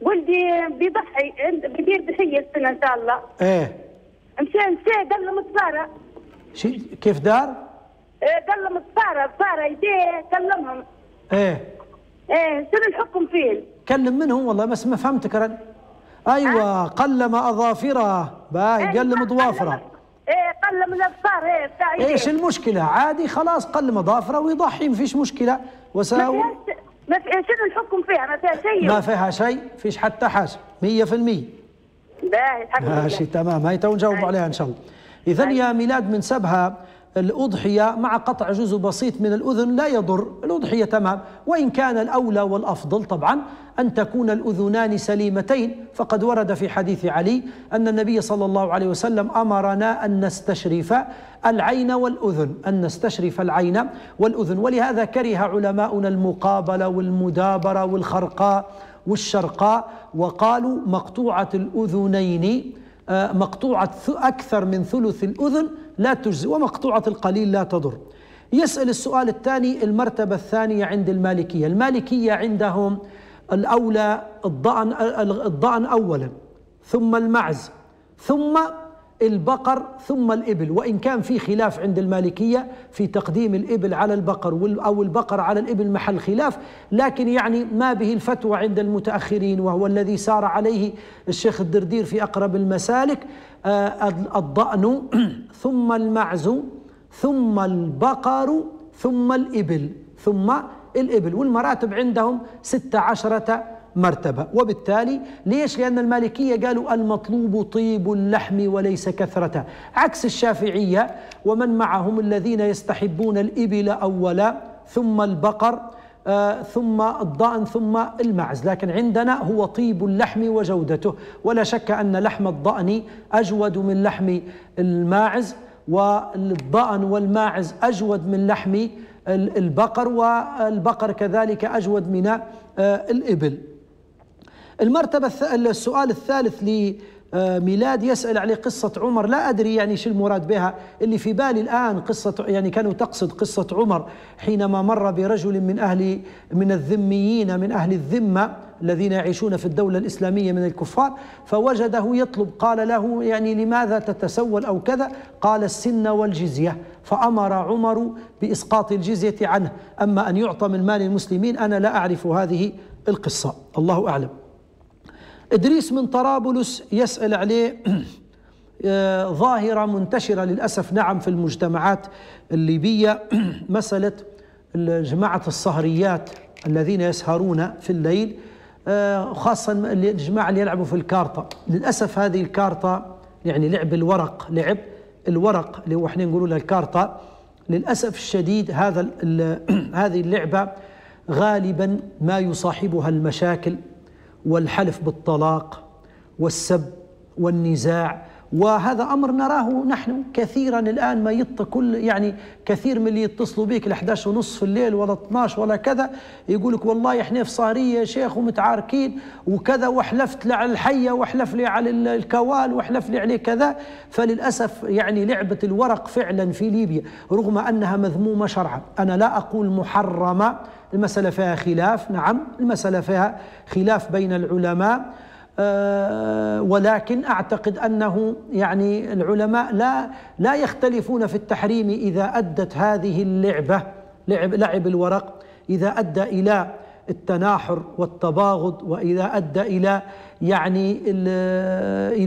ولدي بيضحي، بيدير ضحية السنة إن شاء الله. إيه. مشى قال مصفارة. كيف دار؟ قال له مصفارة، صفارة يديه كلمهم. ايه ايه شنو الحكم فيه؟ كلم منهم والله بس ما فهمتك. ايوه قلم اظافره باهي. إيه قلم ضوافره. ايه قلم الاظفار. ايه بتاع يديه. ايش المشكله؟ عادي خلاص قلم اظافره ويضحي، ما فيش مشكله. شنو الحكم فيها؟ ما فيها شيء، ما فيها شيء، فيش حتى حاجه 100%. باهي الحمد لله. ماشي تمام، هاي تو نجاوب عليها ان شاء الله. إذن يا ميلاد من سبها الأضحية مع قطع جزء بسيط من الأذن لا يضر، الأضحية تمام، وإن كان الأولى والأفضل طبعا أن تكون الأذنان سليمتين، فقد ورد في حديث علي أن النبي صلى الله عليه وسلم أمرنا أن نستشرف العين والأذن، أن نستشرف العين والأذن، ولهذا كره علماؤنا المقابلة والمدابرة والخرقاء والشرقاء، وقالوا مقطوعة الأذنين، مقطوعة أكثر من ثلث الأذن لا تجزي، ومقطوعة القليل لا تضر. يسأل السؤال الثاني، المرتبة الثانية عند المالكية، المالكية عندهم الأولى الضأن أولا، ثم المعز، ثم البقر، ثم الإبل، وإن كان في خلاف عند المالكية في تقديم الإبل على البقر أو البقر على الإبل، محل خلاف، لكن يعني ما به الفتوى عند المتأخرين، وهو الذي سار عليه الشيخ الدردير في أقرب المسالك، الضأن ثم المعز ثم البقر ثم الإبل، والمراتب عندهم 16 مرتبة. وبالتالي ليش؟ لأن المالكية قالوا المطلوب طيب اللحم وليس كثرته، عكس الشافعية ومن معهم الذين يستحبون الإبل أولا ثم البقر ثم الضأن ثم المعز، لكن عندنا هو طيب اللحم وجودته، ولا شك أن لحم الضأن أجود من لحم الماعز، والضأن والماعز أجود من لحم البقر، والبقر كذلك أجود من الإبل. السؤال الثالث لميلاد يسأل عليه قصة عمر، لا أدري يعني شو المراد بها، اللي في بالي الآن قصة يعني كانوا تقصد قصة عمر حينما مر برجل من الذميين، من أهل الذمة الذين يعيشون في الدولة الإسلامية من الكفار، فوجده يطلب، قال له يعني لماذا تتسول أو كذا، قال السن والجزية، فأمر عمر بإسقاط الجزية عنه، أما أن يعطى من مال المسلمين أنا لا أعرف هذه القصة، الله أعلم. إدريس من طرابلس يسأل عليه ظاهرة منتشرة للأسف نعم في المجتمعات الليبية، مسألة جماعة السهريات الذين يسهرون في الليل، خاصة الجماعة اللي يلعبوا في الكارطة، للأسف هذه الكارطة يعني لعب الورق اللي هو احنا نقولوا له الكارطة، للأسف الشديد هذه اللعبة غالبا ما يصاحبها المشاكل والحلف بالطلاق والسب والنزاع، وهذا أمر نراه نحن كثيرا الآن، ما كثير من اللي يتصلوا بيك ال11 ونص في الليل ولا 12 ولا كذا، يقول لك والله احنا في صهرية يا شيخ ومتعاركين وكذا، وحلفت لي على الحية وحلف لي على الكوال وحلف لي عليه كذا. فللأسف يعني لعبة الورق فعلا في ليبيا رغم أنها مذمومة شرعا، أنا لا أقول محرمة، المسألة فيها خلاف، نعم المسألة فيها خلاف بين العلماء، ولكن أعتقد أنه يعني العلماء لا يختلفون في التحريم إذا أدت هذه اللعبة، لعب الورق، إذا أدى إلى التناحر والتباغض، وإذا أدى إلى يعني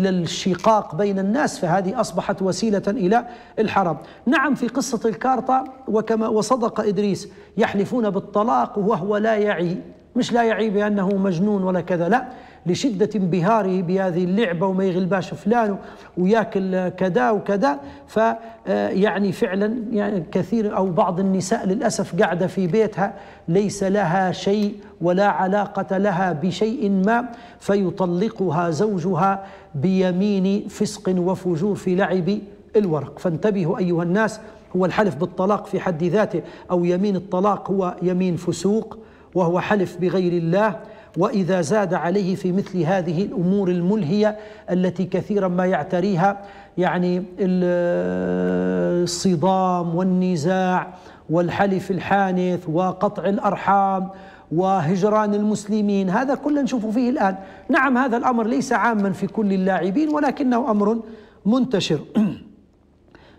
الشقاق بين الناس، فهذه أصبحت وسيلة إلى الحرام. نعم في قصة الكارطة، وكما وصدق إدريس، يحلفون بالطلاق وهو لا يعي، مش لا يعي بأنه مجنون ولا كذا، لا، لشدة انبهاره بهذه اللعبة وما يغلباش فلان وياكل كذا وكذا، فيعني فعلا يعني كثير أو بعض النساء للأسف قاعدة في بيتها ليس لها شيء ولا علاقة لها بشيء ما، فيطلقها زوجها بيمين فسق وفجور في لعب الورق. فانتبهوا أيها الناس، هو الحلف بالطلاق في حد ذاته أو يمين الطلاق هو يمين فسوق، وهو حلف بغير الله، وإذا زاد عليه في مثل هذه الأمور الملهية التي كثيرا ما يعتريها يعني الصدام والنزاع والحلف الحانث وقطع الأرحام وهجران المسلمين، هذا كله نشوفه فيه الآن. نعم هذا الأمر ليس عاما في كل اللاعبين ولكنه أمر منتشر.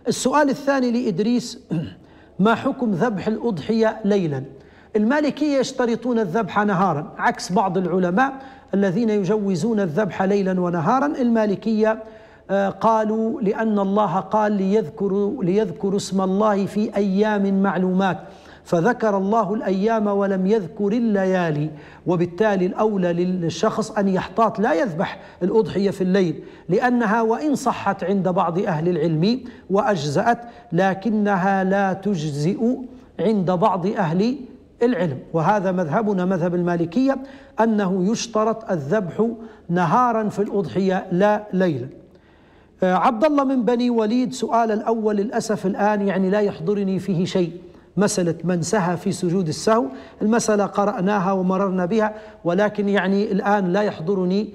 السؤال الثاني لإدريس، ما حكم ذبح الأضحية ليلا؟ المالكية يشترطون الذبح نهارا عكس بعض العلماء الذين يجوزون الذبح ليلا ونهارا. المالكية قالوا لأن الله قال ليذكروا اسم الله في أيام معلومات، فذكر الله الأيام ولم يذكر الليالي. وبالتالي الأولى للشخص أن يحتاط لا يذبح الأضحية في الليل، لأنها وإن صحت عند بعض أهل العلم وأجزأت لكنها لا تجزئ عند بعض أهل العلم، وهذا مذهبنا مذهب المالكية أنه يشترط الذبح نهارا في الأضحية لا ليلا. عبد الله من بني وليد، سؤال الأول للأسف الآن لا يحضرني فيه شيء، مسألة من سهى في سجود السهو، المسألة قرأناها ومررنا بها، ولكن الآن لا يحضرني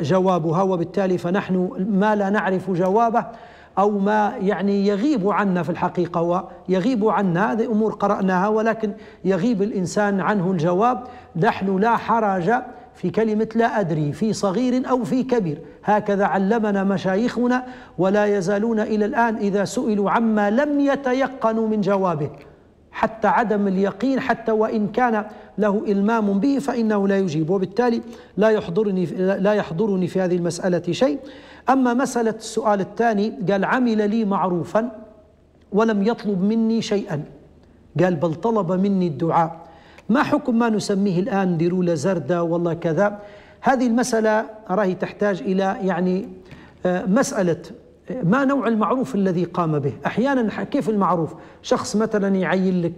جوابها، وبالتالي فنحن ما لا نعرف جوابه أو ما يغيب عنا في الحقيقة، ويغيب عنا هذه أمور قرأناها ولكن يغيب الإنسان عنه الجواب. نحن لا حرج في كلمة لا أدري في صغير أو في كبير، هكذا علمنا مشايخنا ولا يزالون إلى الآن إذا سئلوا عما لم يتيقنوا من جوابه، حتى عدم اليقين حتى وإن كان له إلمام به فإنه لا يجيب، وبالتالي لا يحضرني في هذه المسألة شيء. أما مسألة السؤال الثاني، قال عمل لي معروفا ولم يطلب مني شيئا، قال بل طلب مني الدعاء، ما حكم ما نسميه الآن درولة زردة والله كذا؟ هذه المسألة أراهي تحتاج إلى مسألة ما نوع المعروف الذي قام به. أحيانا كيف المعروف؟ شخص مثلا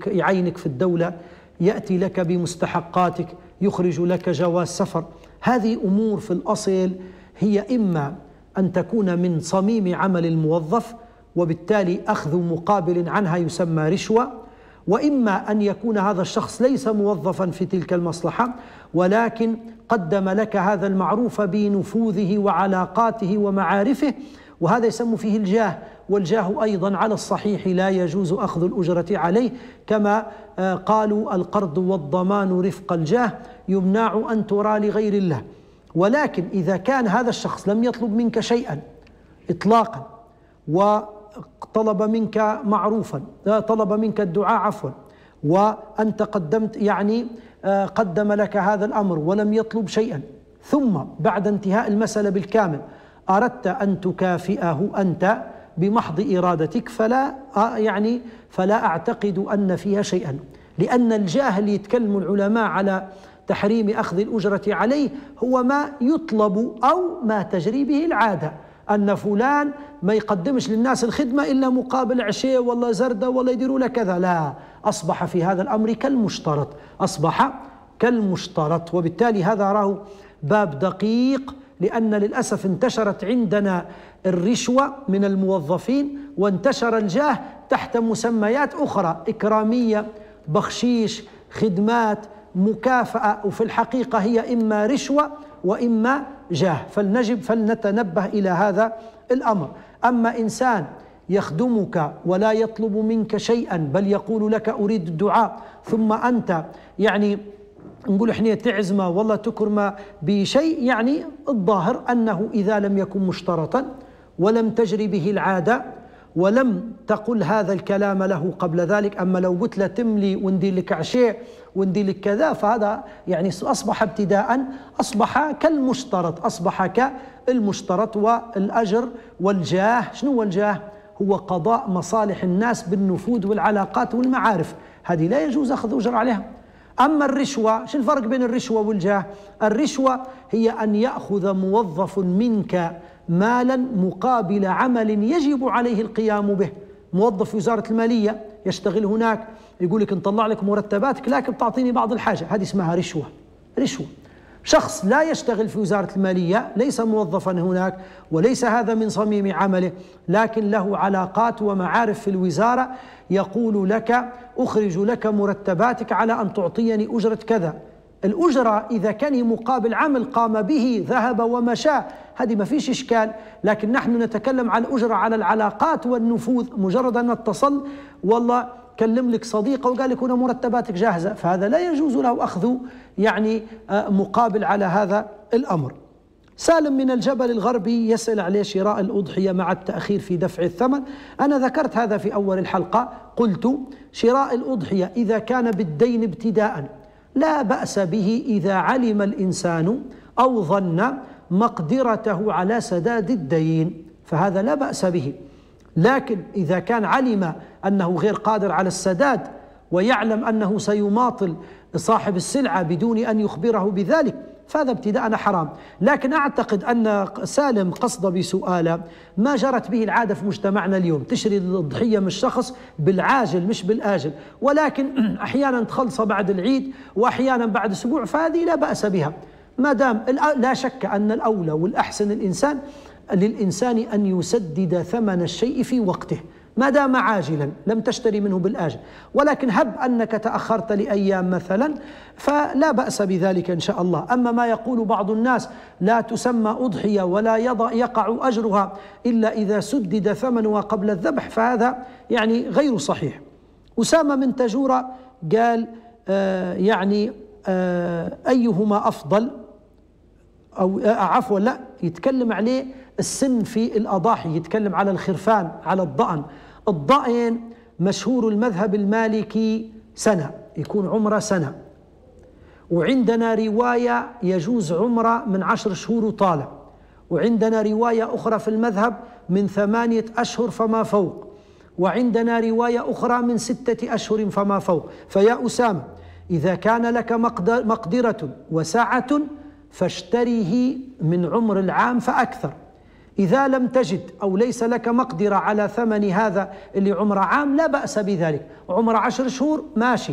يعينك في الدولة، يأتي لك بمستحقاتك، يخرج لك جواز سفر، هذه أمور في الأصل هي إما أن تكون من صميم عمل الموظف وبالتالي أخذ مقابل عنها يسمى رشوة، وإما أن يكون هذا الشخص ليس موظفا في تلك المصلحة ولكن قدم لك هذا المعروف بنفوذه وعلاقاته ومعارفه، وهذا يسمى فيه الجاه، والجاه أيضا على الصحيح لا يجوز أخذ الأجرة عليه، كما قالوا القرض والضمان رفق الجاه يمنع أن ترى لغير الله. ولكن إذا كان هذا الشخص لم يطلب منك شيئا إطلاقا وطلب منك معروفا، طلب منك الدعاء عفوا، وأنت قدمت قدم لك هذا الأمر ولم يطلب شيئا، ثم بعد انتهاء المسألة بالكامل أردت أن تكافئه أنت بمحض إرادتك، فلا أعتقد أن فيها شيئا، لأن الجاه اللي يتكلم العلماء على تحريم أخذ الأجرة عليه هو ما يطلب أو ما تجري به العادة، أن فلان ما يقدمش للناس الخدمة إلا مقابل عشية والله زردة والله يديروا له كذا، لا، أصبح في هذا الأمر كالمشترط، أصبح كالمشترط. وبالتالي هذا راه باب دقيق، لأن للأسف انتشرت عندنا الرشوة من الموظفين وانتشر الجاه تحت مسميات أخرى، إكرامية، بخشيش، خدمات، مكافأة، وفي الحقيقة هي إما رشوة وإما جاه، فلنتنبه إلى هذا الأمر. أما إنسان يخدمك ولا يطلب منك شيئا بل يقول لك أريد الدعاء، ثم أنت نقول إحنا تعزمه والله تكرمه بشيء، الظاهر أنه إذا لم يكن مشترطا ولم تجري به العادة ولم تقل هذا الكلام له قبل ذلك. أما لو قلت له تملي وندير لك عشاء وندير لك كذا، فهذا أصبح ابتداء أصبح كالمشترط، أصبح كالمشترط. والأجر والجاه، شنو هو الجاه؟ هو قضاء مصالح الناس بالنفوذ والعلاقات والمعارف، هذه لا يجوز أخذ أجر عليها. أما الرشوة، شو الفرق بين الرشوة والجاه؟ الرشوة هي أن يأخذ موظف منك مالا مقابل عمل يجب عليه القيام به، موظف في وزارة المالية يشتغل هناك يقول لك نطلع لك مرتباتك لكن بتعطيني بعض الحاجة، هذه اسمها رشوة. رشوة شخص لا يشتغل في وزارة المالية، ليس موظفا هناك وليس هذا من صميم عمله، لكن له علاقات ومعارف في الوزارة، يقول لك أخرج لك مرتباتك على أن تعطيني أجرة كذا. الأجرة إذا كان مقابل عمل قام به ذهب ومشى، هذه ما فيش إشكال، لكن نحن نتكلم عن أجرة على العلاقات والنفوذ، مجرد أن اتصل والله كلم لك صديقه وقال لك هنا مرتباتك جاهزة، فهذا لا يجوز له أخذ مقابل على هذا الأمر. سالم من الجبل الغربي يسأل عليه شراء الأضحية مع التأخير في دفع الثمن. أنا ذكرت هذا في أول الحلقة، قلت شراء الأضحية إذا كان بالدين ابتداء لا بأس به إذا علم الإنسان أو ظن مقدرته على سداد الدين، فهذا لا بأس به. لكن إذا كان علم أنه غير قادر على السداد ويعلم أنه سيماطل صاحب السلعة بدون أن يخبره بذلك، فهذا ابتداء حرام. لكن أعتقد أن سالم قصد بسؤاله ما جرت به العادة في مجتمعنا اليوم، تشري الضحية من الشخص بالعاجل مش بالآجل، ولكن أحيانا تخلص بعد العيد وأحيانا بعد أسبوع، فهذه لا بأس بها ما دام لا شك أن الأولى والأحسن للإنسان أن يسدد ثمن الشيء في وقته ما دام عاجلا، لم تشتري منه بالآجل. ولكن هب أنك تأخرت لأيام مثلا فلا بأس بذلك إن شاء الله. أما ما يقول بعض الناس لا تسمى أضحية ولا يقع أجرها إلا إذا سدد ثمنها قبل الذبح، فهذا يعني غير صحيح. أسامة من تجورة قال أيهما أفضل، أو عفوا لا، يتكلم عليه السن في الأضاحي، يتكلم على الخرفان، على الضأن. الضأن مشهور المذهب المالكي سنة، يكون عمره سنة، وعندنا رواية يجوز عمره من 10 شهور وطالع، وعندنا رواية أخرى في المذهب من 8 أشهر فما فوق، وعندنا رواية أخرى من 6 أشهر فما فوق. فيا أسامة إذا كان لك مقدرة وسعة فاشتريه من عمر العام فأكثر، إذا لم تجد أو ليس لك مقدرة على ثمن هذا اللي عمره عام لا بأس بذلك. عمره 10 شهور ماشي،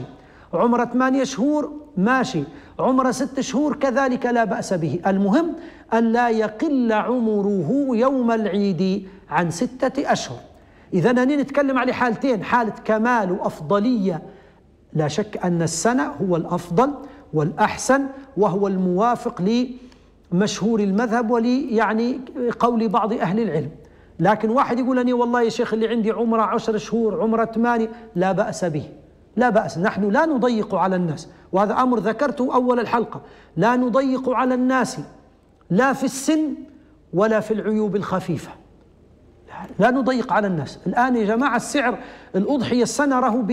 عمره 8 شهور ماشي، عمره 6 شهور كذلك لا بأس به. المهم أن لا يقل عمره يوم العيد عن 6 أشهر. إذا أنا نتكلم على حالتين، حالة كمال وأفضلية، لا شك أن السنة هو الأفضل والأحسن وهو الموافق لمشهور المذهب ولي يعني قول بعض أهل العلم. لكن واحد يقول أني والله يا شيخ اللي عندي عمره 10 شهور عمره 8 لا بأس به، لا بأس، نحن لا نضيق على الناس، وهذا أمر ذكرته أول الحلقة، لا نضيق على الناس لا في السن ولا في العيوب الخفيفة، لا نضيق على الناس. الآن يا جماعة السعر الأضحية السنة رهو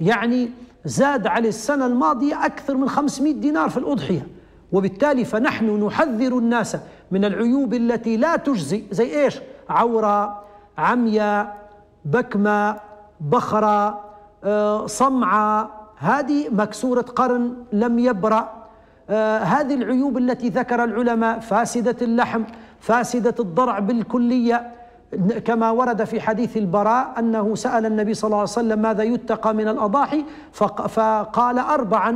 يعني زاد على السنة الماضية أكثر من 500 دينار في الأضحية، وبالتالي فنحن نحذر الناس من العيوب التي لا تجزي، زي إيش؟ عورة، عمية، بكمة، بخرة، صمعة، هذه مكسورة قرن، لم يبرأ، هذه العيوب التي ذكر العلماء، فاسدة اللحم، فاسدة الضرع بالكلية، كما ورد في حديث البراء أنه سأل النبي صلى الله عليه وسلم ماذا يتقى من الأضاحي فقال 4: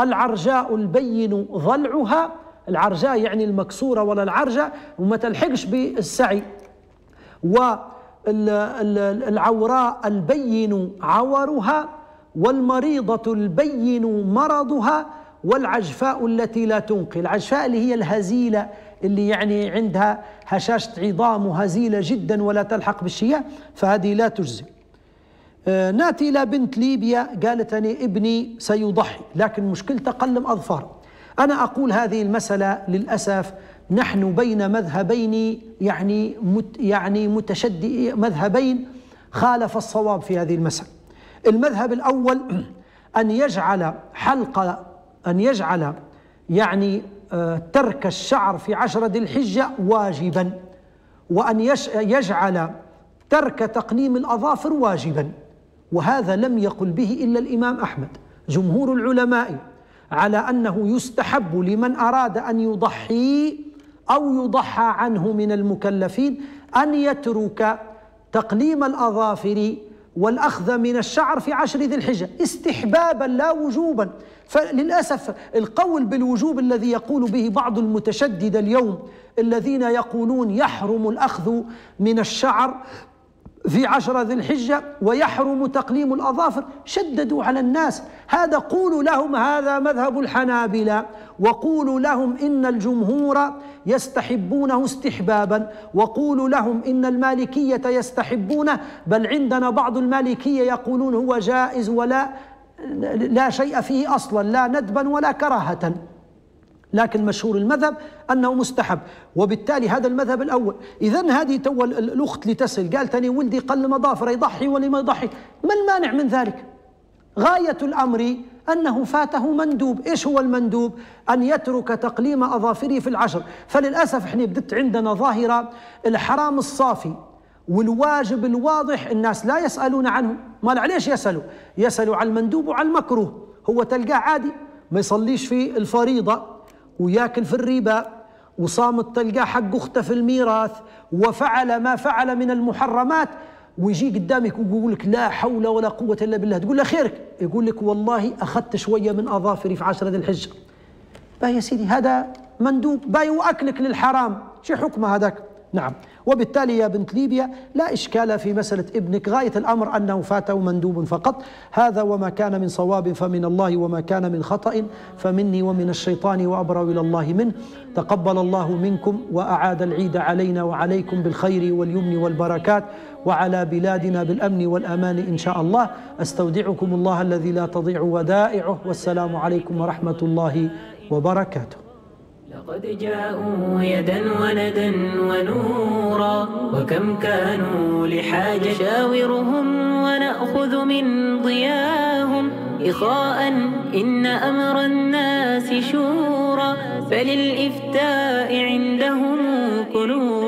العرجاء البين ضلعها، العرجاء يعني المكسورة ولا العرجة وما تلحقش بالسعي، والعوراء البين عورها، والمريضة البين مرضها، والعجفاء التي لا تنقي. العجفاء اللي هي الهزيلة اللي يعني عندها هشاشة عظام وهزيلة جدا ولا تلحق بالشياه، فهذه لا تجزي. ناتي إلى بنت ليبيا قالت أني ابني سيضحي لكن مشكلته قلم أظفار. أنا أقول هذه المسألة للأسف نحن بين مذهبين متشدد، مذهبين خالف الصواب في هذه المسألة. المذهب الأول أن يجعل يعني ترك الشعر في 10 ذي الحجة واجبا، وأن يجعل ترك تقليم الأظافر واجبا، وهذا لم يقل به إلا الإمام أحمد. جمهور العلماء على أنه يستحب لمن أراد أن يضحي أو يضحى عنه من المكلفين أن يترك تقليم الأظافر والأخذ من الشعر في 10 ذي الحجة استحبابا لا وجوبا. فللأسف القول بالوجوب الذي يقول به بعض المتشدد اليوم الذين يقولون يحرم الأخذ من الشعر في 10 ذي الحجة ويحرم تقليم الأظافر، شددوا على الناس. هذا قولوا لهم هذا مذهب الحنابلة، وقولوا لهم إن الجمهور يستحبونه استحبابا، وقولوا لهم إن المالكية يستحبونه، بل عندنا بعض المالكية يقولون هو جائز ولا شيء فيه أصلا، لا ندبا ولا كراهة، لكن مشهور المذهب أنه مستحب. وبالتالي هذا المذهب الأول. إذن هذه تو الأخت لتسأل قالت أني ولدي قلم أظافره، يضحي ولا ما يضحي؟ ما المانع من ذلك؟ غاية الأمر أنه فاته مندوب. إيش هو المندوب؟ أن يترك تقليم أظافره في 10. فللأسف إحنا بدت عندنا ظاهرة الحرام الصافي والواجب الواضح الناس لا يسألون عنه. ما ليش يسألوا؟ يسألوا على المندوب وعلى المكروه. هو تلقاه عادي ما يصليش في الفريضة وياكل في الربا وصامت، تلقاه حق أخته في الميراث وفعل ما فعل من المحرمات، ويجي قدامك ويقول لك لا حول ولا قوة إلا بالله، تقول له خيرك؟ يقول لك والله أخذت شوية من أظافري في 10 ذي الحجة. باهي يا سيدي هذا مندوب، باهي وأكلك للحرام، شو حكم هذاك؟ نعم. وبالتالي يا بنت ليبيا لا إشكال في مسألة ابنك، غاية الأمر أنه فاته مندوب فقط. هذا وما كان من صواب فمن الله، وما كان من خطأ فمني ومن الشيطان، وأبرأ إلى الله منه. تقبل الله منكم وأعاد العيد علينا وعليكم بالخير واليمن والبركات، وعلى بلادنا بالأمن والأمان إن شاء الله. أستودعكم الله الذي لا تضيع ودائعه، والسلام عليكم ورحمة الله وبركاته. لقد جاءوا يدا ولدا ونورا، وكم كانوا لحاجة شاورهم ونأخذ من ضياهم إخاء، إن أمر الناس شورا، فللإفتاء عندهم كنورا.